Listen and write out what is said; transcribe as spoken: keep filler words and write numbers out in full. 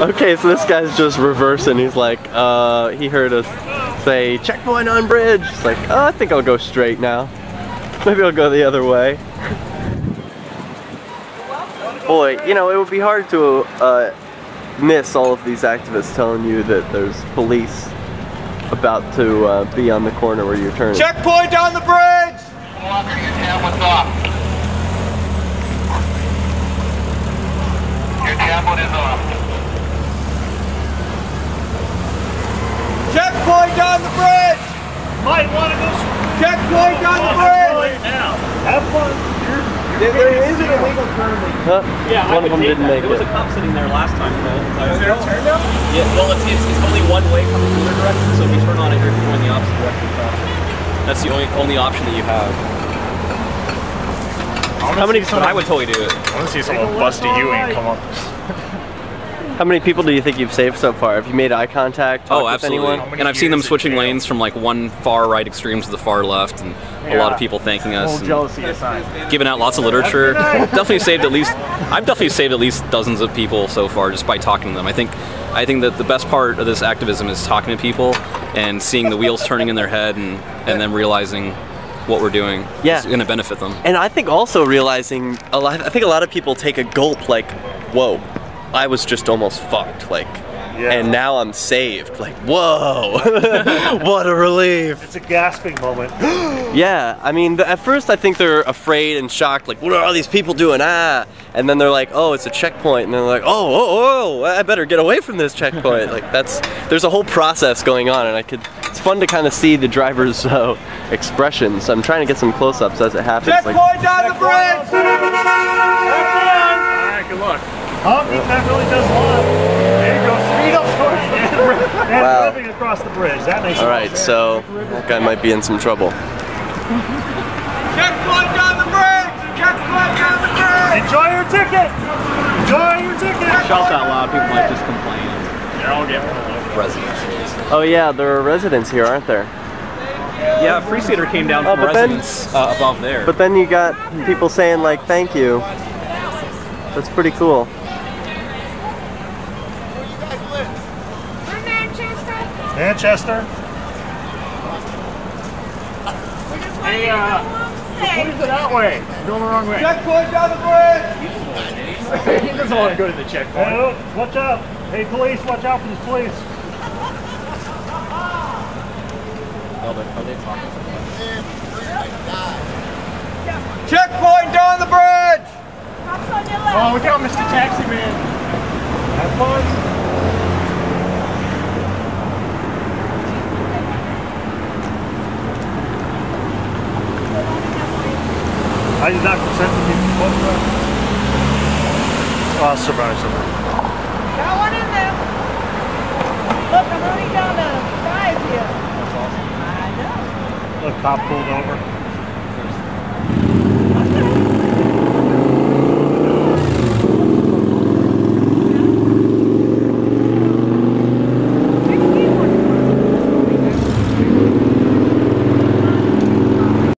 Okay, so this guy's just reversing. He's like, uh, he heard us say, checkpoint on bridge. It's like, oh, I think I'll go straight now. Maybe I'll go the other way. Boy, you know, it would be hard to uh, miss all of these activists telling you that there's police about to uh, be on the corner where you're turning. Checkpoint on the bridge! What's up? Your tablet is off. Checkpoint on the bridge! Might want to go. Checkpoint on the bridge! Now, have fun. You're, you're there there is an illegal turn. Huh? Yeah, one I of them didn't that. make there it. There was a cop sitting there last time. Though. Is there a turn now? Yeah. Well, it's, it's, it's only one way coming the other direction. So if you turn on it, you're going the opposite direction. That's the only only option that you have. How many? Someone, I would totally do it. I want to see someone bust a U and come up. How many people do you think you've saved so far? Have you made eye contact? Oh, absolutely. And I've seen them switching lanes from like one far right extreme to the far left, and yeah. a lot of people thanking us. And giving out lots of literature. Definitely saved at least. I've definitely saved at least dozens of people so far just by talking to them. I think. I think that the best part of this activism is talking to people and seeing the wheels turning in their head, and and then realizing what we're doing yeah. is going to benefit them. And I think also realizing, a lot, I think a lot of people take a gulp like, whoa, I was just almost fucked, like, yeah. and now I'm saved, like, whoa, what a relief. It's a gasping moment. Yeah, I mean, at first I think they're afraid and shocked, like, what are all these people doing, ah, and then they're like, oh, it's a checkpoint, and they're like, oh, oh, oh, I better get away from this checkpoint, like, that's, there's a whole process going on, and I could, it's fun to kind of see the driver's uh, expressions. I'm trying to get some close-ups as it happens. Checkpoint like, down check the bridge! All right, good luck. Huh? Yeah. That really does work. There you go, speed up towards the bridge. Wow. Living across the bridge. That makes sense. All right, so that guy might be in some trouble. Checkpoint down the bridge! Checkpoint down the bridge! Enjoy your ticket! Enjoy your ticket! Shout out loud, people might just complain. They're all getting residents. Oh yeah, there are residents here, aren't there? Yeah, Free Theater came down from oh, residents then, uh, above there. But then you got people saying like, thank you. That's pretty cool. Where you guys live? We're Manchester. Manchester? Hey, uh, what is it that way? You're going the wrong way. Checkpoint down the bridge! He doesn't want to go to the checkpoint. Hey, watch out. Hey, police, watch out for the police. Are they talking? Checkpoint down the bridge! Oh, look out, Mister Taxi Man. Have fun. I did not consent to people photographed. Oh, I'll survive something. Got one in there. Look, I'm running down a drive here. That's awesome. The cop pulled over.